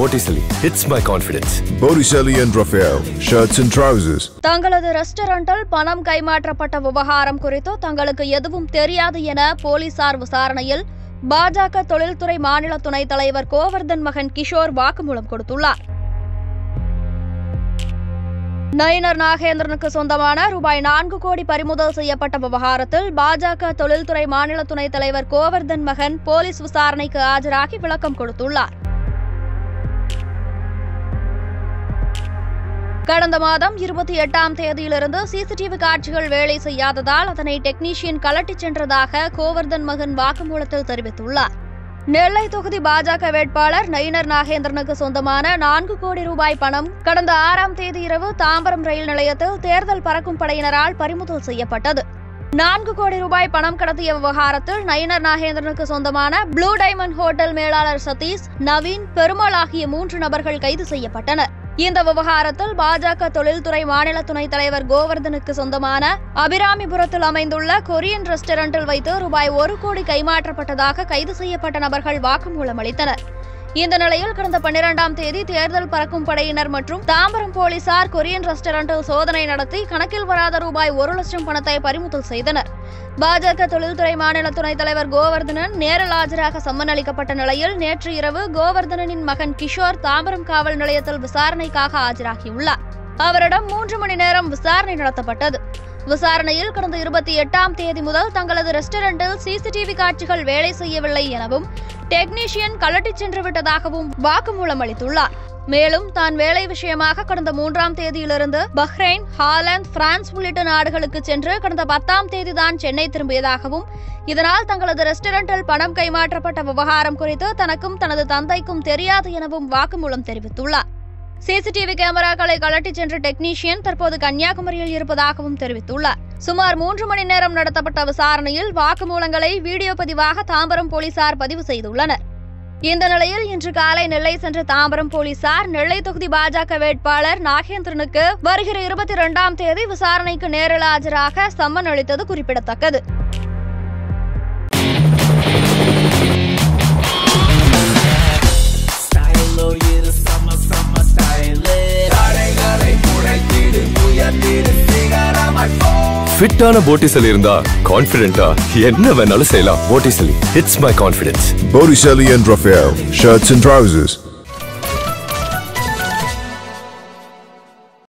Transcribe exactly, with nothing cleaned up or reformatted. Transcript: Botisali. It's my confidence. Botisali and Raphael, shirts and trousers. Tangaladu restaurantal panam kaimatrapatta vivaharam kurithu tangalukku eduvum theriyadhu ena polisar visaranayil B J P tholilthurai manila thunai thalaivar Govardhan Magan Kishore vaakumulam kodutullar. Nainar Nagendranukku சொந்தமான ரூபாய் நான்கு கோடி பறிமுதல் செய்யப்பட்ட விவகாரத்தில் பாஜக தொழில்துறை மாநில துணைத் தலைவர் கோவர்தன் மகன் போலீஸ் விசாரணைக்கு ஆஜராகி விளக்கம் கொடுத்துள்ளார். கடந்த மாதம் இருபத்தி எட்டாம் தேதியிலிருந்து C C T V காட்சிகள் வேலை செய்யாததால் அதனை டெக்னீஷியன் கலட்டிச் சென்றதாக கோவர்தன் மகன் வாக்குமூலத்தில் தெரிவித்துள்ளார். நெல்லை தொகுதி பாஜக வேட்பாளர் நயினர் நாகேந்திரனுக்கு சொந்தமான நான்கு கோடி ரூபாய் பணம் கடந்த ஆறாம் தேதி இரவு தாம்பரம் ரயில் நிலையத்தில் தேர்தல் பறக்கும் படையினரால் பறிமுதல் செய்யப்பட்டது. நான்கு கோடி ரூபாய் பணம் கடத்திய விவகாரத்தில் நயினர் நாகேந்திரனுக்கு சொந்தமான ப்ளூ டைமண்ட் ஹோட்டல் மேலாளர் சதீஷ், நவீன், பெருமாள் ஆகிய மூன்று நபர்கள் கைது செய்யப்பட்டனர். இந்த விவகாரத்தில் பாஜக தொழில்துறை மாநில துணைத் தலைவர் கோவர்தனுக்கு சொந்தமான அபிராமிபுரத்தில் அமைந்துள்ள கொரியன் ரெஸ்டாரண்டில் வைத்து ரூபாய் ஒரு கோடி கைமாற்றப்பட்டதாக கைது செய்யப்பட்ட நபர்கள் வாக்குமூலம் அளித்தனர். இந்த நிலையில் கடந்த பன்னிரண்டாம் தேதி தேர்தல் பறக்கும் படையினர் மற்றும் தாம்பரம் போலீசார் கொரியன் ரெஸ்டாரண்டில் சோதனை நடத்தி கணக்கில் வராத ரூபாய் ஒரு லட்சம் பணத்தை பறிமுதல் செய்தனர். பாஜக தொழில்துறை மாநில துணைத் தலைவர் கோவர்தனன் நேரில் ஆஜராக சம்மன் அளிக்கப்பட்ட நிலையில் நேற்று இரவு கோவர்தனனின் மகன் கிஷோர் தாம்பரம் காவல் நிலையத்தில் விசாரணைக்காக ஆஜராகியுள்ளார். அவரிடம் மூன்று மணி நேரம் விசாரணை நடத்தப்பட்டது. விசாரணையில் கடந்த இருபத்தி எட்டாம் தேதி முதல் தங்களது ரெஸ்டாரண்டில் C C T V காட்சிகள் வேலை செய்யவில்லை எனவும் டெக்னீஷியன் கலட்டிச் சென்று விட்டதாகவும் வாக்குமூலம் அளித்துள்ளார். மேலும் தான் வேலை விஷயமாக கடந்த மூன்றாம் தேதியிலிருந்து பஹ்ரைன், ஹாலாந்து, பிரான்ஸ் உள்ளிட்ட நாடுகளுக்கு சென்று கடந்த பத்தாம் தேதி தான் சென்னை திரும்பியதாகவும் இதனால் தங்களது ரெஸ்டாரண்டில் பணம் கைமாற்றப்பட்ட விவகாரம் குறித்து தனக்கும் தனது தந்தைக்கும் தெரியாது எனவும் வாக்குமூலம் தெரிவித்துள்ளார். C C T V கேமராக்களை கலட்டிச் சென்ற டெக்னீஷியன் தற்போது கன்னியாகுமரியில் இருப்பதாகவும் தெரிவித்துள்ளார். சுமார் மூன்று மணி நேரம் நடத்தப்பட்ட விசாரணையில் வாக்குமூலங்களை வீடியோ பதிவாக தாம்பரம் போலீசார் பதிவு செய்துள்ளனர். இந்த நிலையில் இன்று காலை நெல்லை சென்ற தாம்பரம் போலீசார் நெல்லை தொகுதி பாஜக வேட்பாளர் நாகேந்திரனுக்கு வருகிற இருபத்தி இரண்டாம் தேதி விசாரணைக்கு நேரில் ஆஜராக சம்மன் அளித்தது குறிப்பிடத்தக்கது. ஃபிட்டான போட்டிசலி இருந்தா கான்ஃபிடென்ட்டா என்ன வேணாலும் செய்யலாம். Botticelli, it's my confidence. Botisali and Raphael, shirts and trousers.